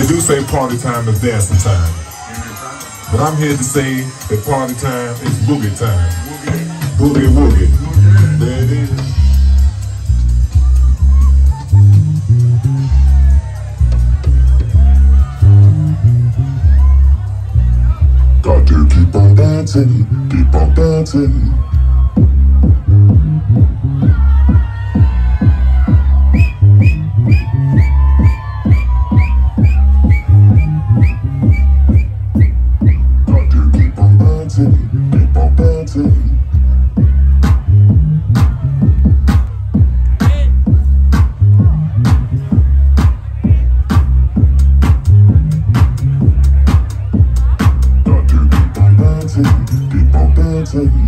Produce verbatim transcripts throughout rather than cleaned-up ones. They do say party time is dancing time, but I'm here to say that party time is boogie time. Boogie, woogie. There it is. Got to keep on dancing, keep on dancing. Thank you.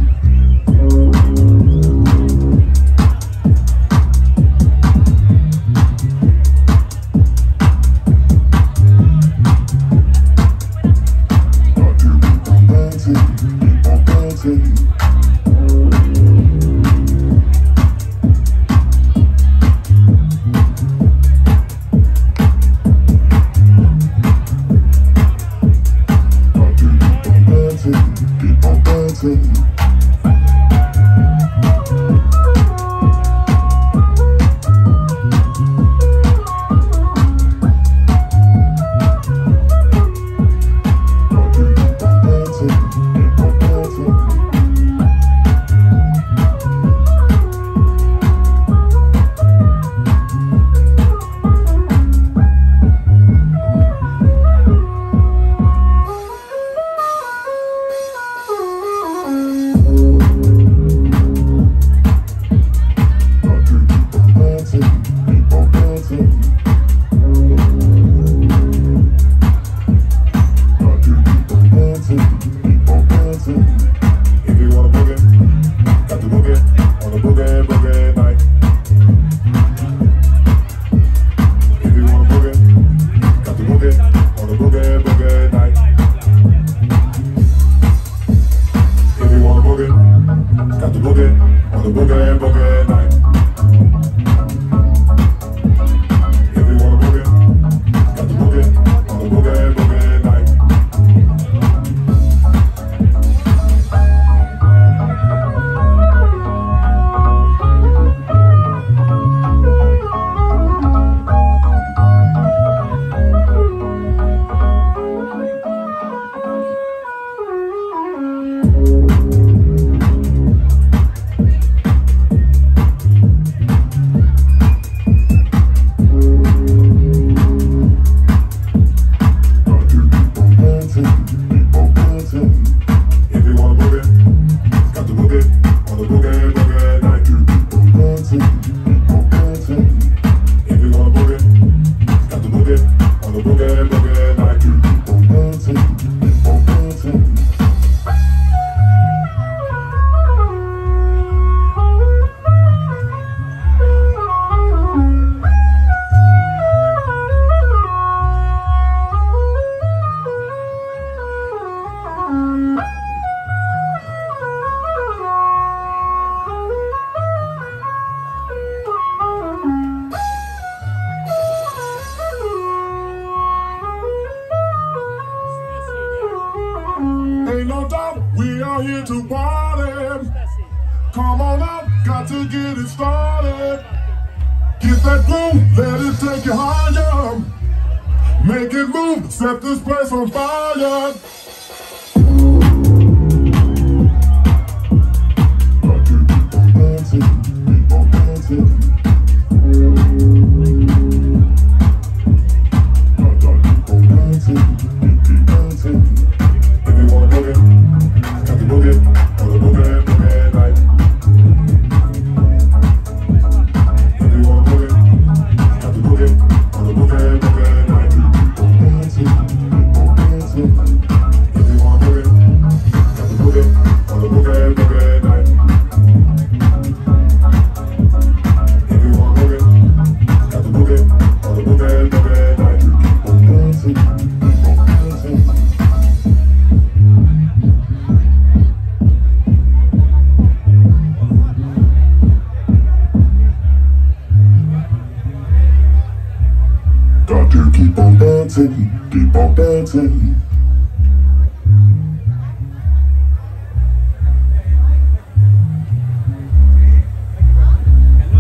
got to keep on dancing, keep on dancing.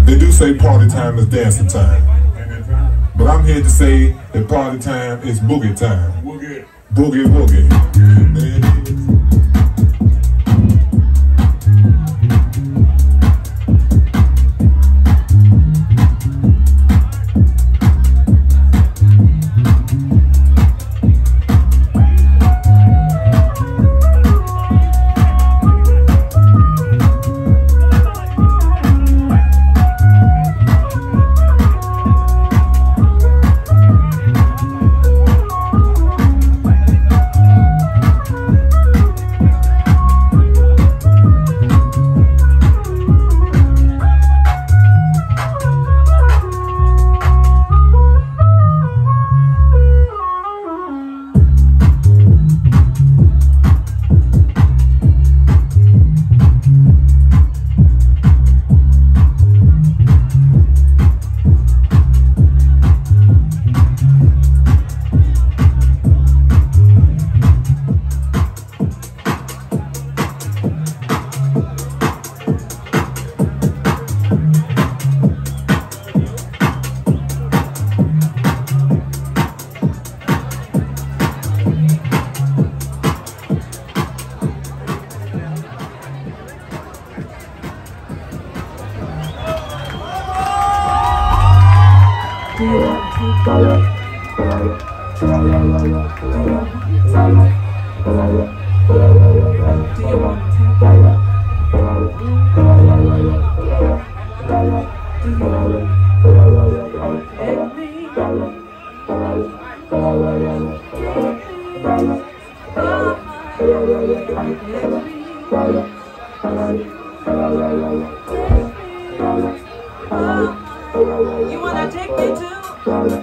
They do say party time is dancing time, but I'm here to say that party time is boogie time. Boogie, boogie, boogie. There it is.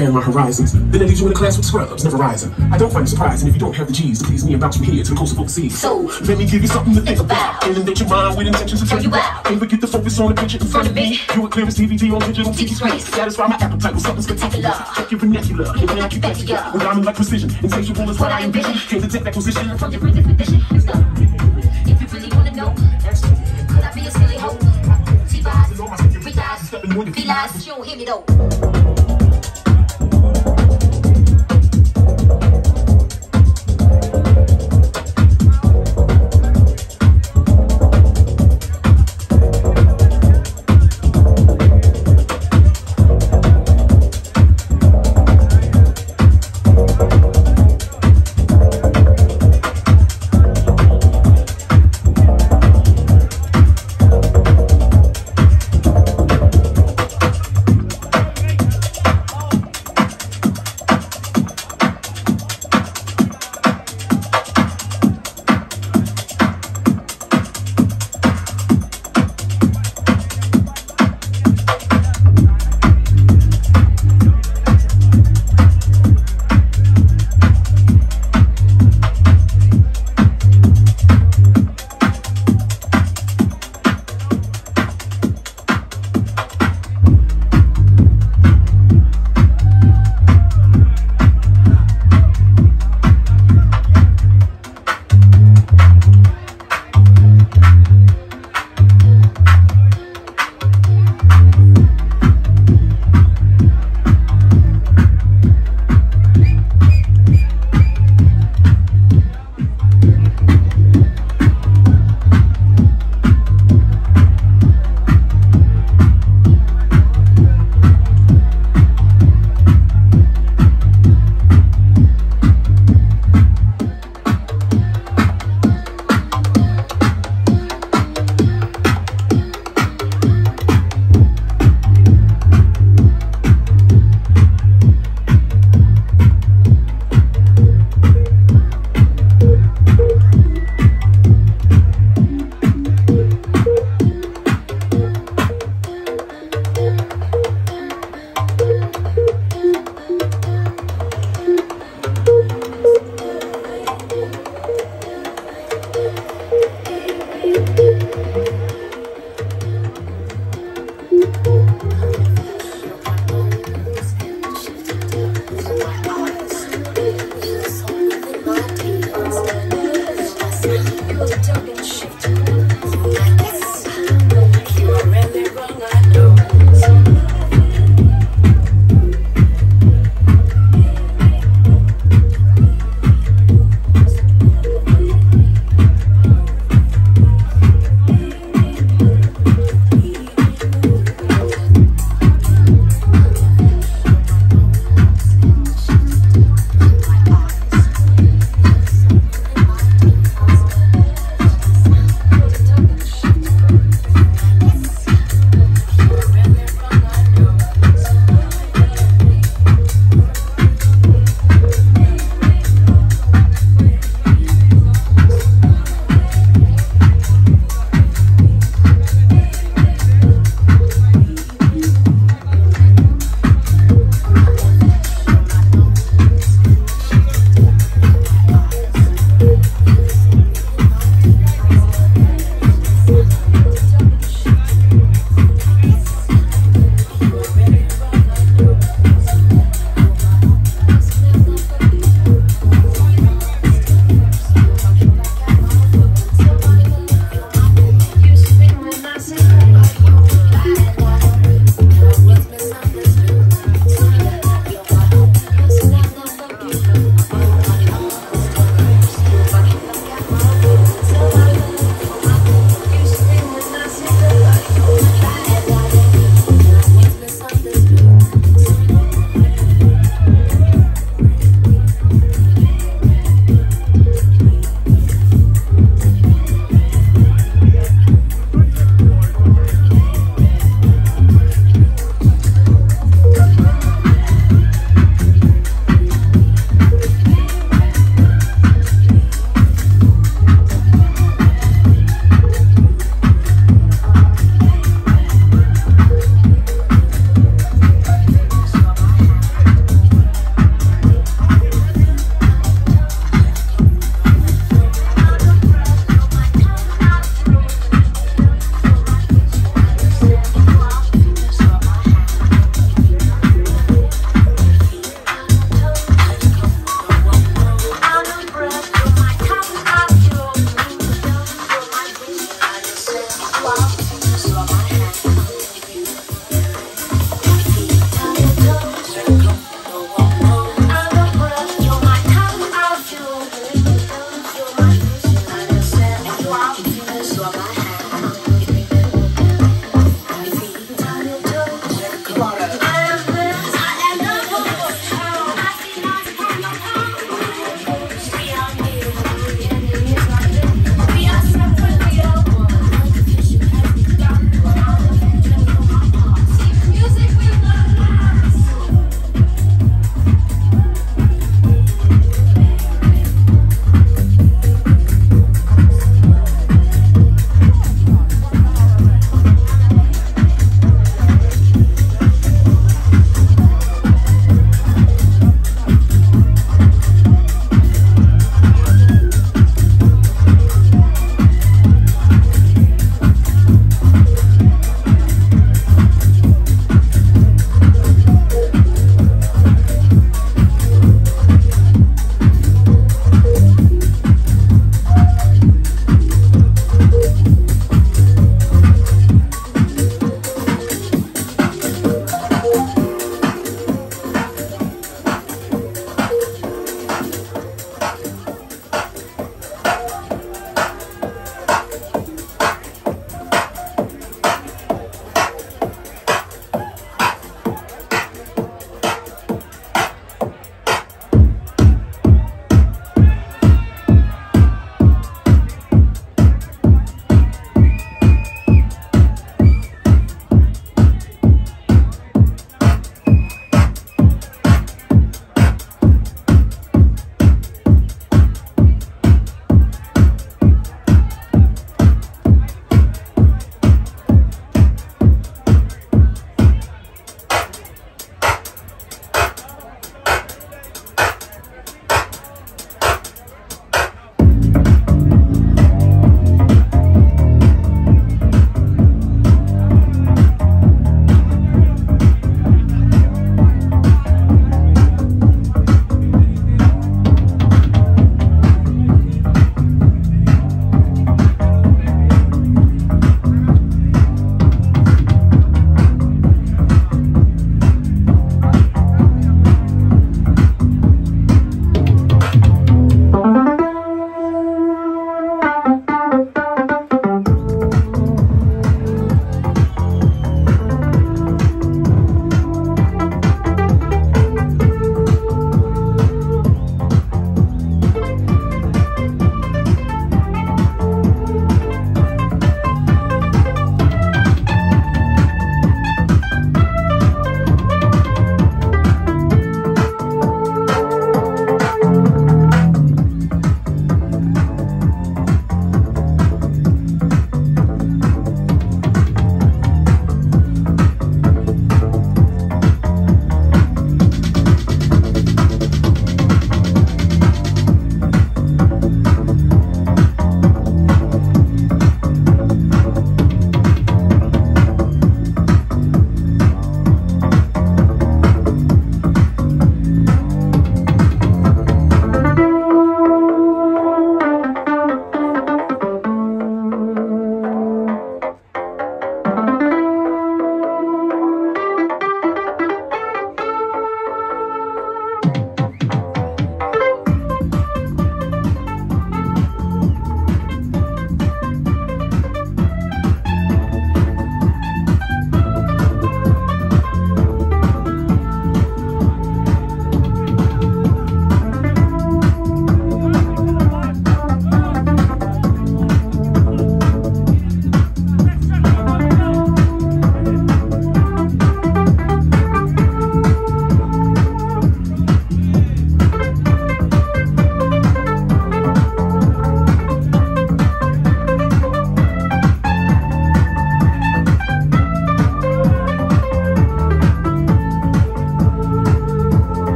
expand my horizons. Then I leave you in a class with scrubs, never rising. I don't find it surprising if you don't have the G's. Please me and bounce from here to the coast of overseas. So let me give you something to think about. Inundate your mind with intentions to turn you out. Can't forget to focus on the picture in front of me. You would clear this D V D on digital T V screens. Satisfy my appetite with something spectacular. Check your vernacular, and then I keep back to you. When I'm in like precision, insatiable is what I envision. Can't detect that position from your printed condition. Let's go. If you really wanna know, could I be a silly hoe? T-Vibes, realize, realize, but you don't hear me though.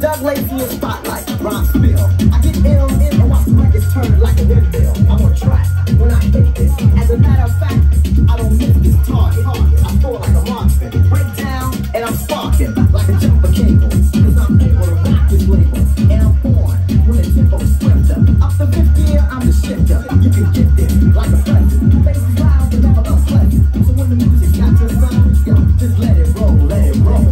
Doug Lazy in spotlight, rhyme spill. I get ill in, I watch records turn like a windmill. I'm on track when I hit this. As a matter of fact, I don't miss this target. I fall like a monster, break down, and I'm sparking like a jumper cable. Cause I'm able to rock this label, and I'm born when the tempo's swifter. Up to fifth gear, I'm the shifter. You can get this like a present. Face is loud, but never unpleasant. So when the music got your sound, yo, just let it roll, let it roll.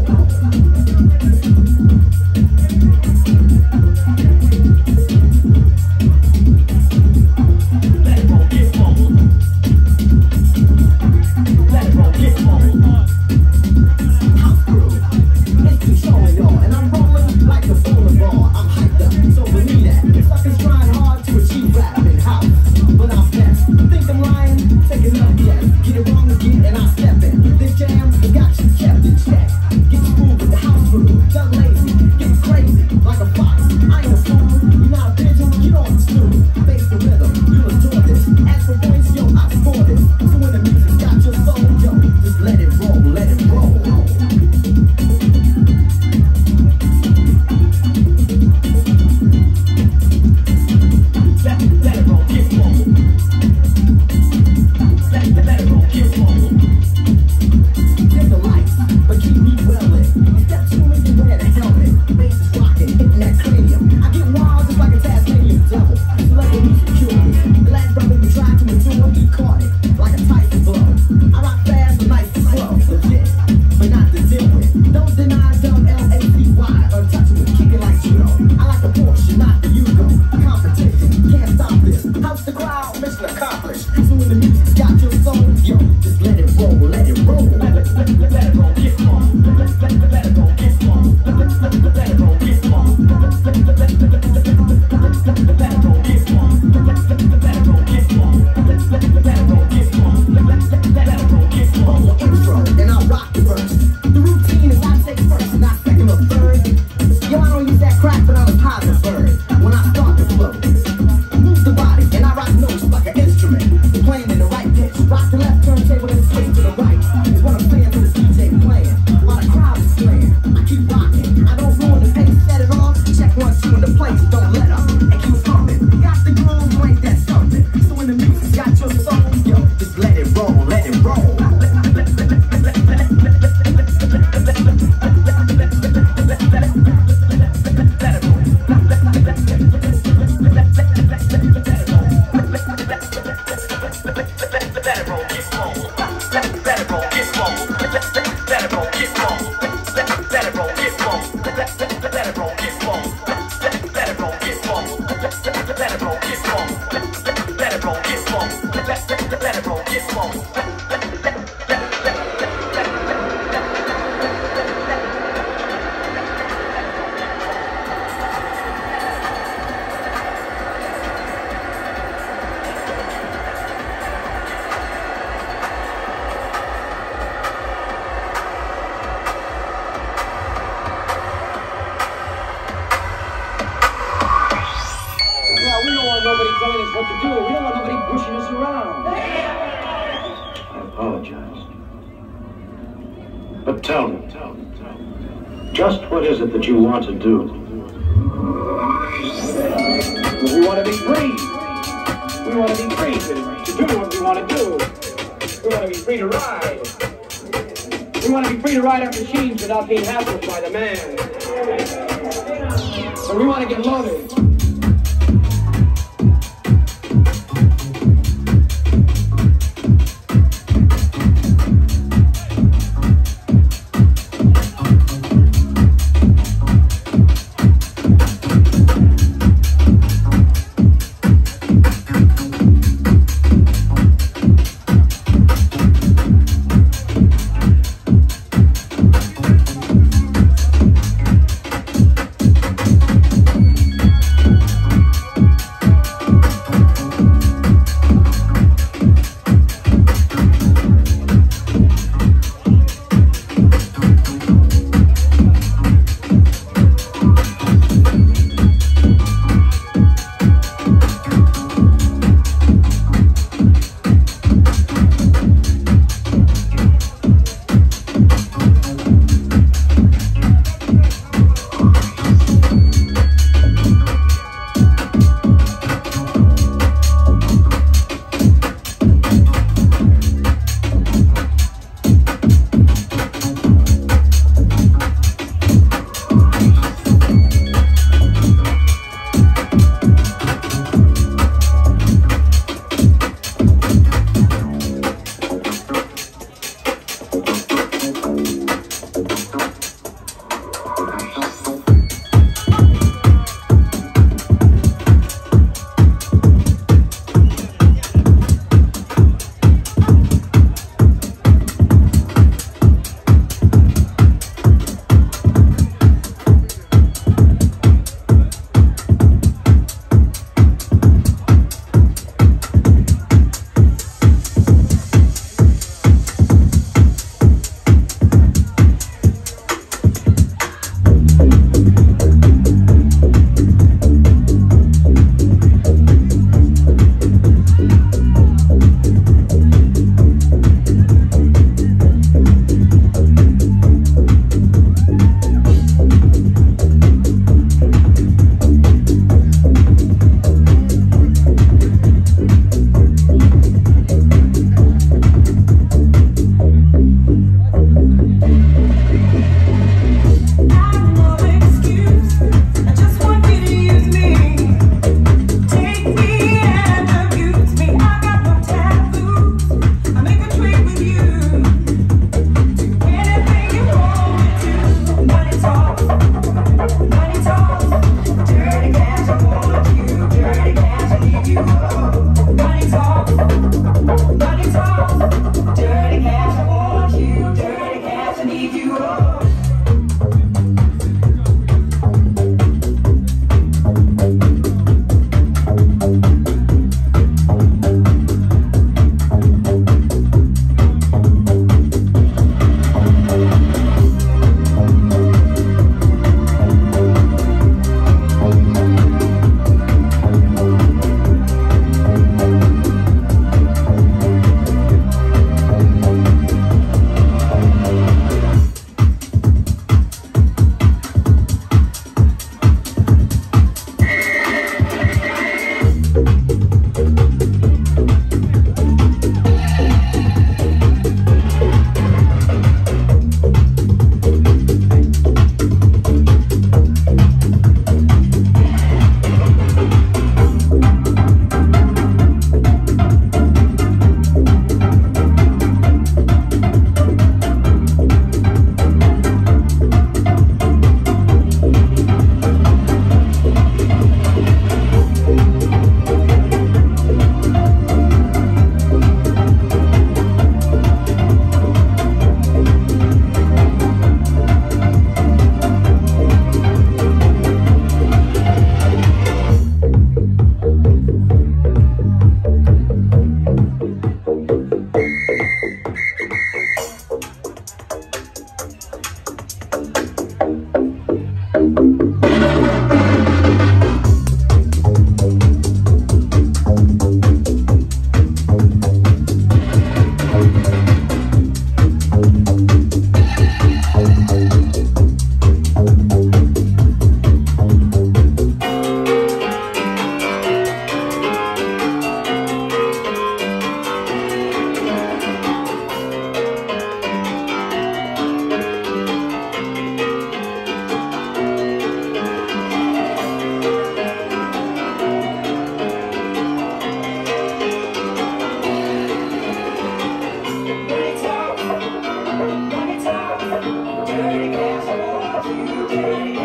You want to do. We want to be free. We want to be free to, to do what we want to do. We want to be free to ride. We want to be free to ride our machines without being hassled by the man. But we want to get loaded. Thank you.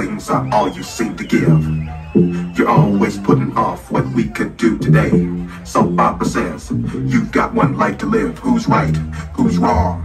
things are all you seem to give. You're always putting off what we could do today. So Papa says, you've got one life to live. Who's right? Who's wrong?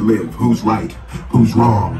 Live. Who's right? Who's wrong?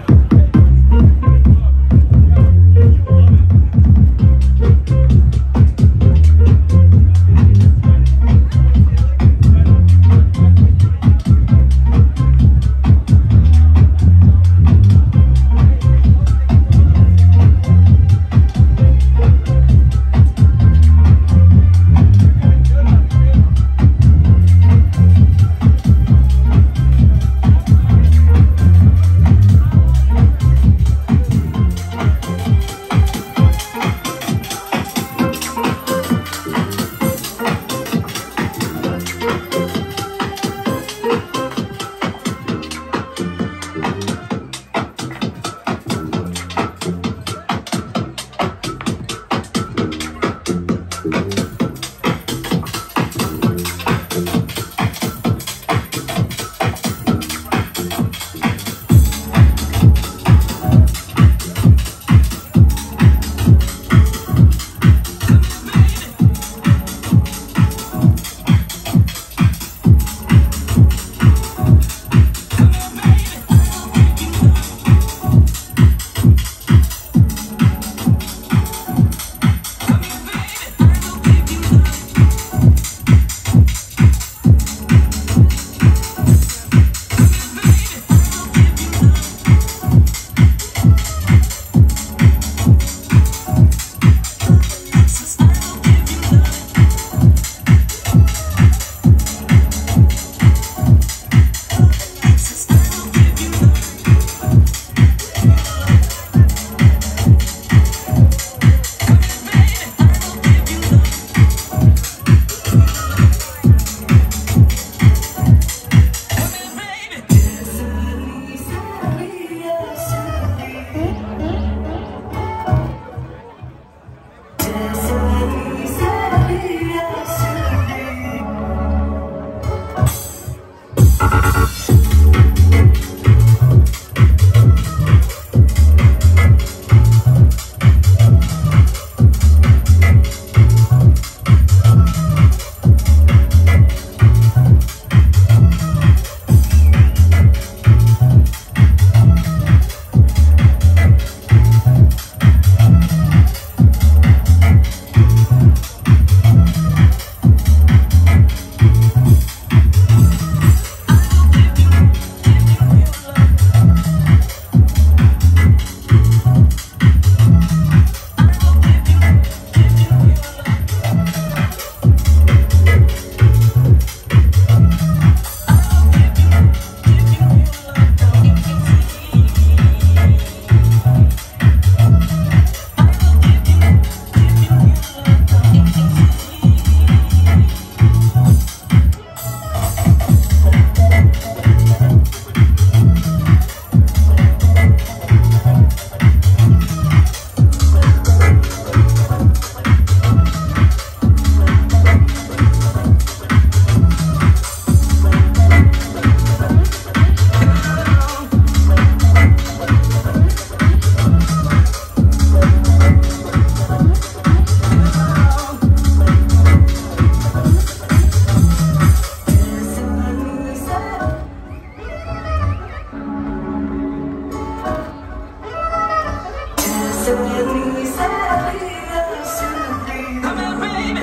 Sadly, sadly, I'm sadly. Come on, baby.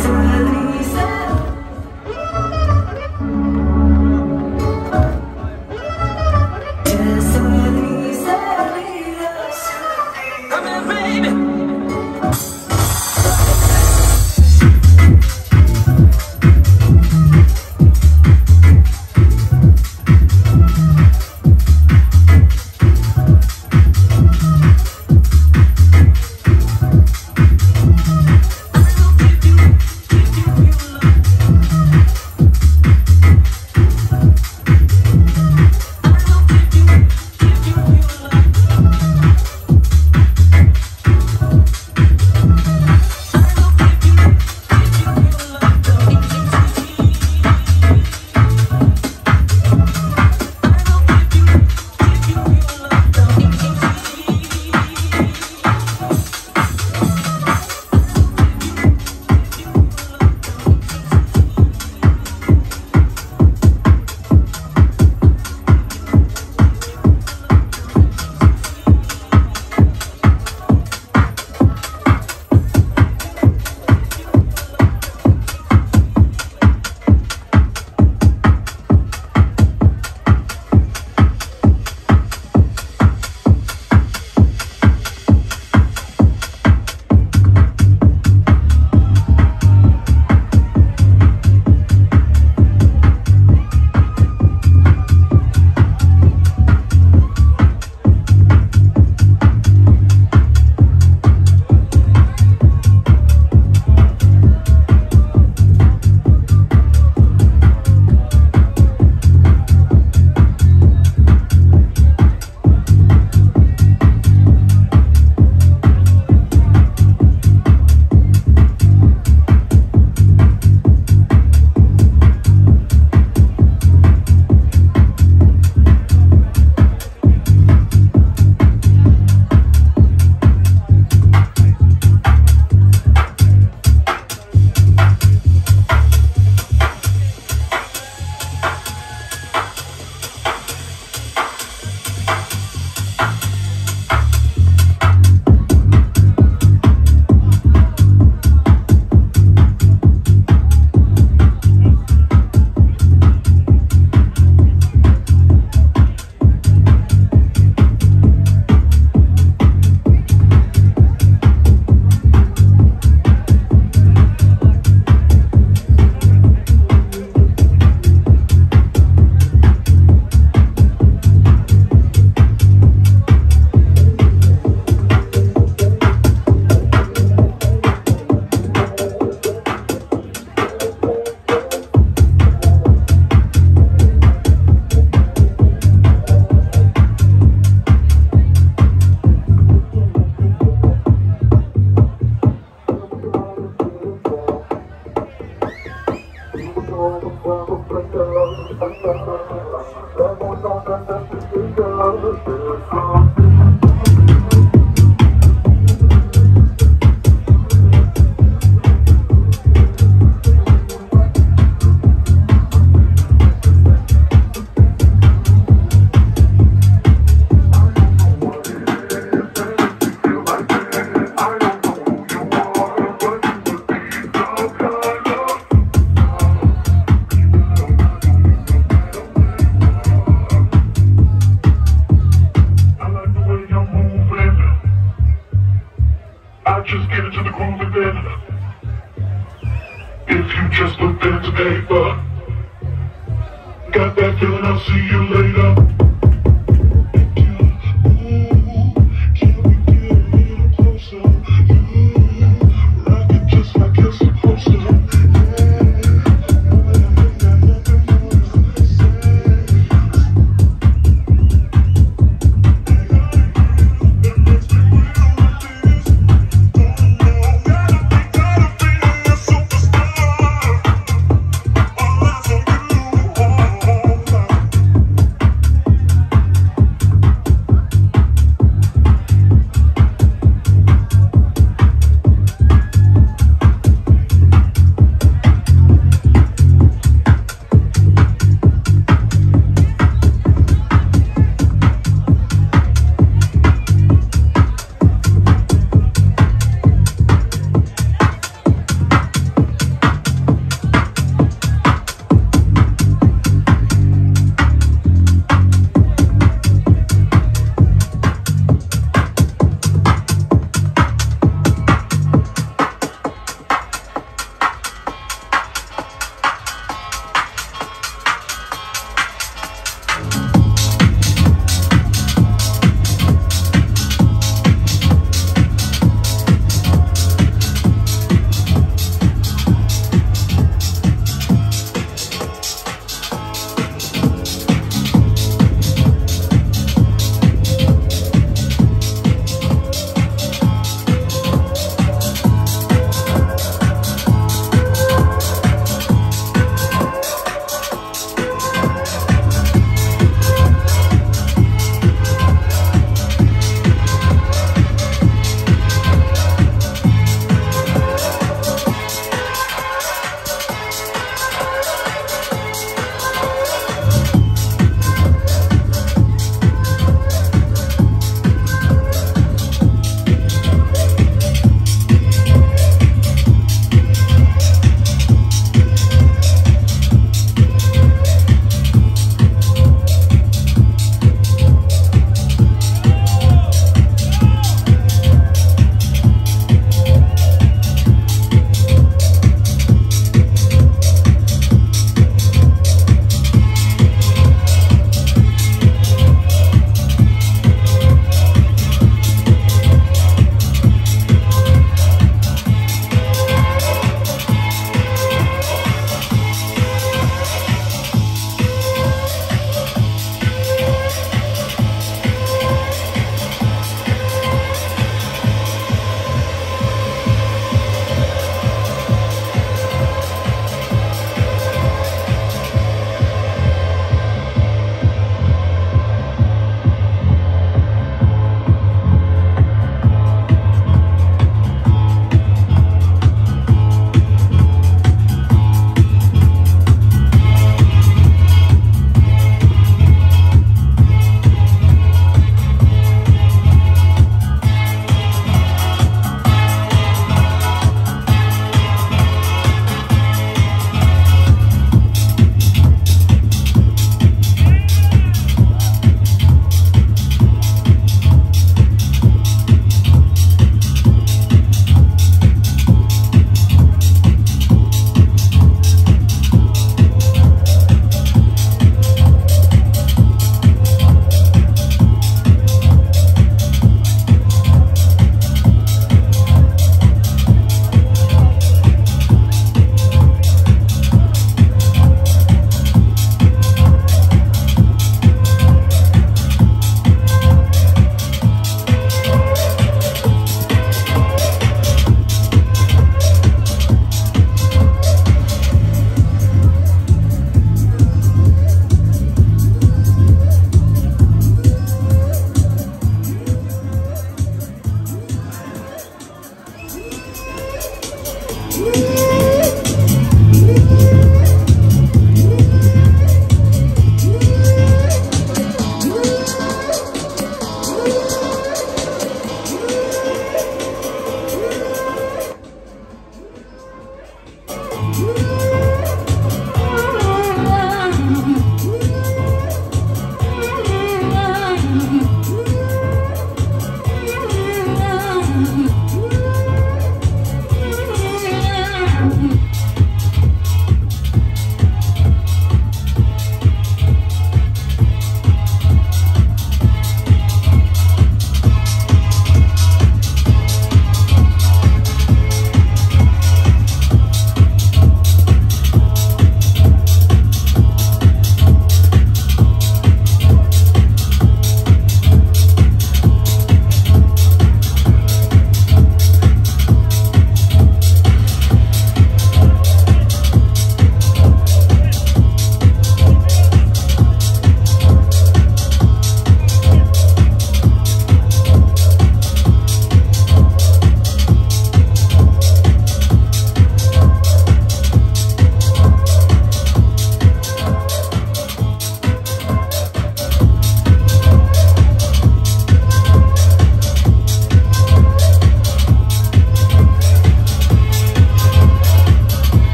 Sadly, sadly. Sadly, sadly, I'm sadly. Come on, baby.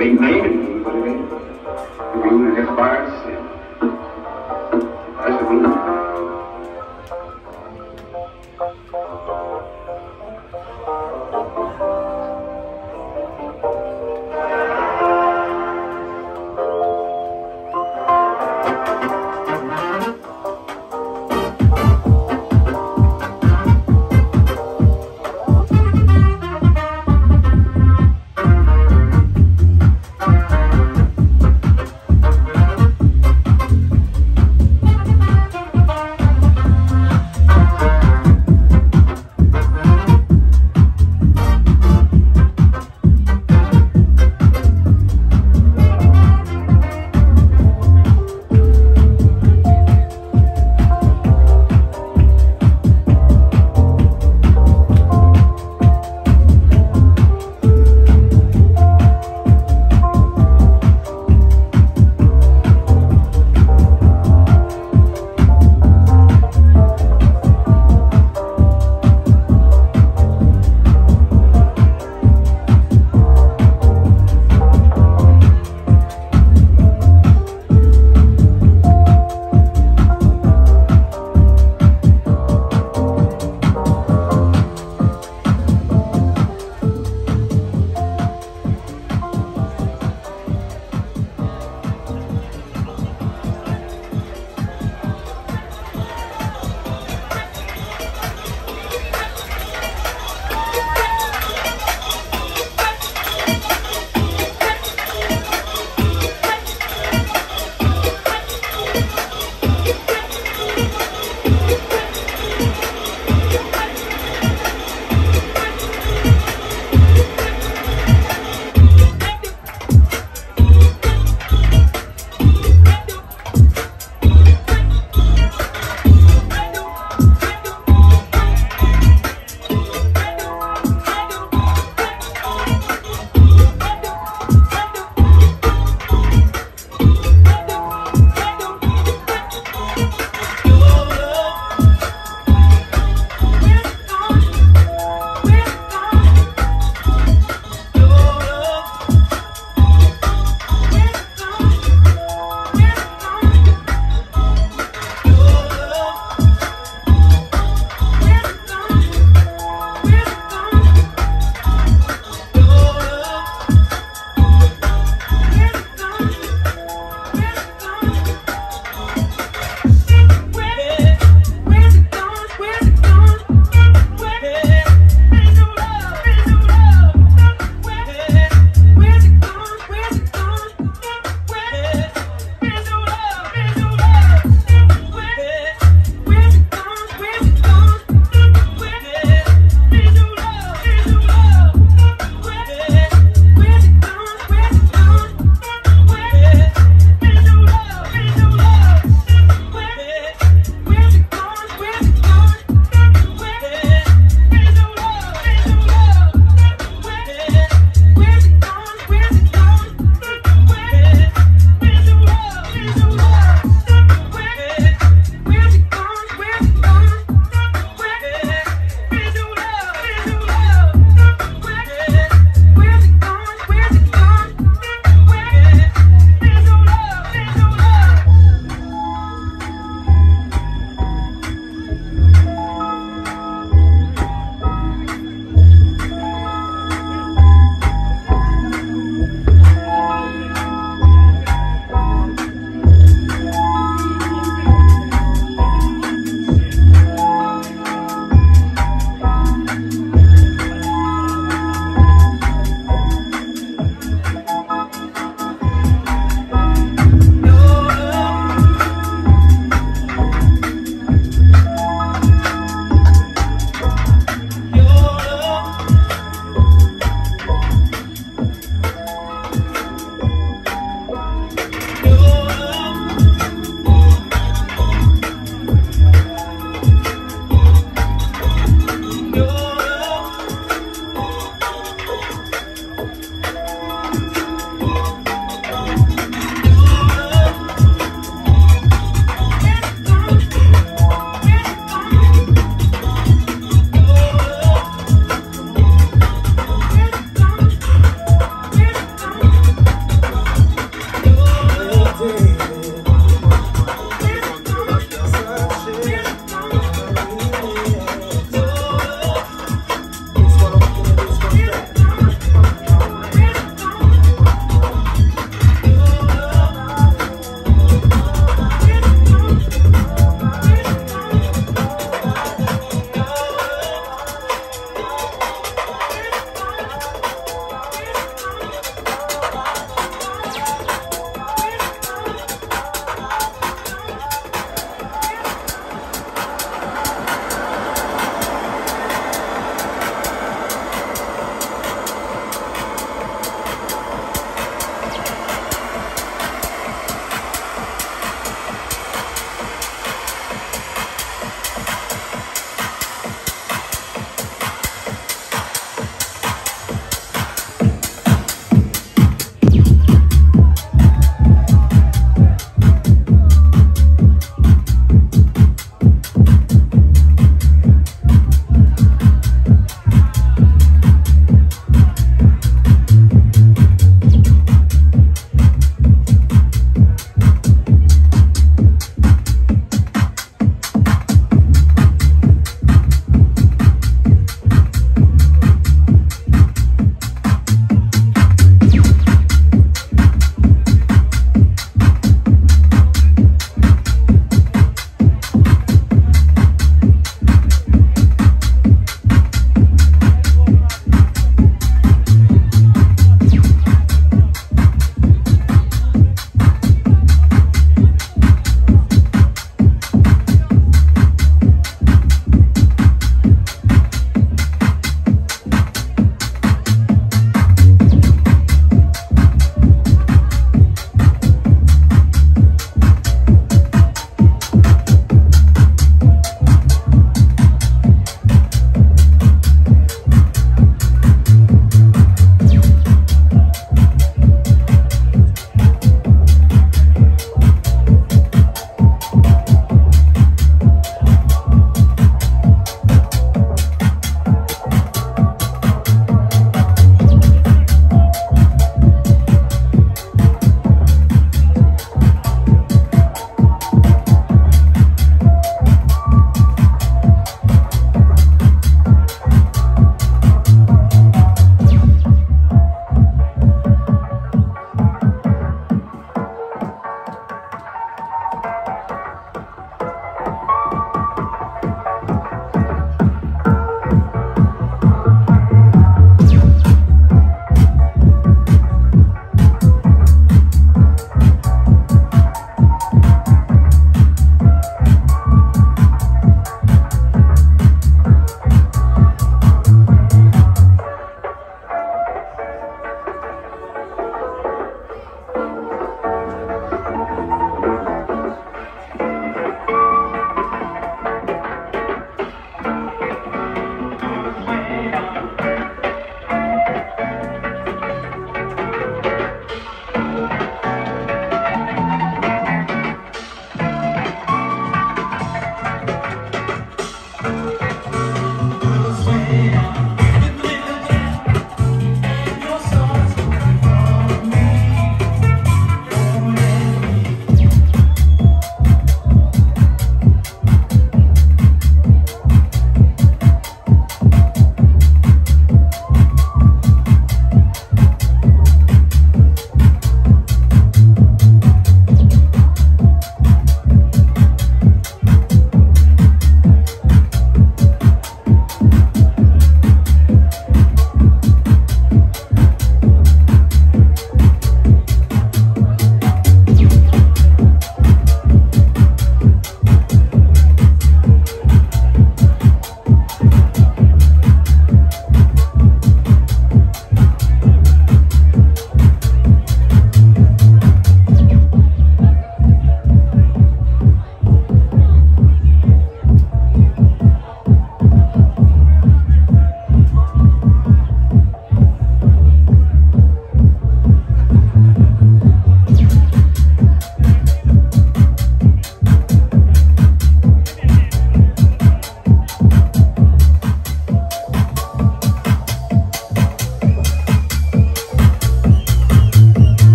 being made.